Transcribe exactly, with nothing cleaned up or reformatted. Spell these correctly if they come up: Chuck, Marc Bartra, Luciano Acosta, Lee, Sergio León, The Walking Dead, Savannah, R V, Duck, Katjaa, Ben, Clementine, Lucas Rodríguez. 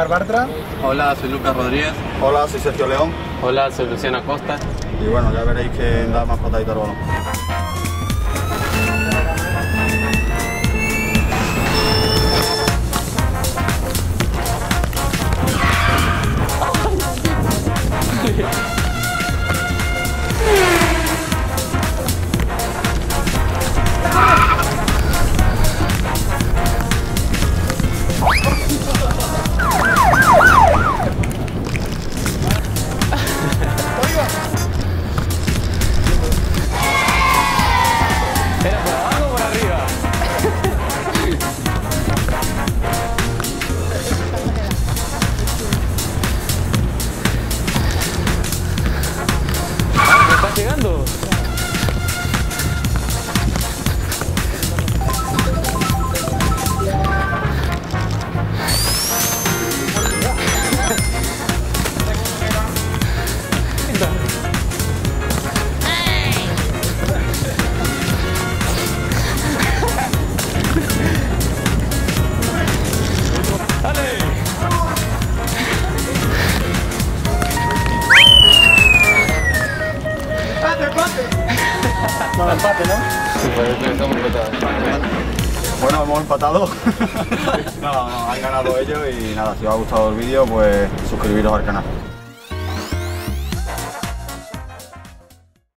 Marc Bartra. Hola, soy Lucas Rodríguez. Hola, soy Sergio León. Hola, soy Luciano Acosta. Y bueno, ya veréis que da más patadita al balón. Llegando. No, empate, ¿no? Sí, parece que estamos empatados. Bueno, hemos empatado. No, no, han ganado ellos y nada, si os ha gustado el vídeo, pues suscribiros al canal.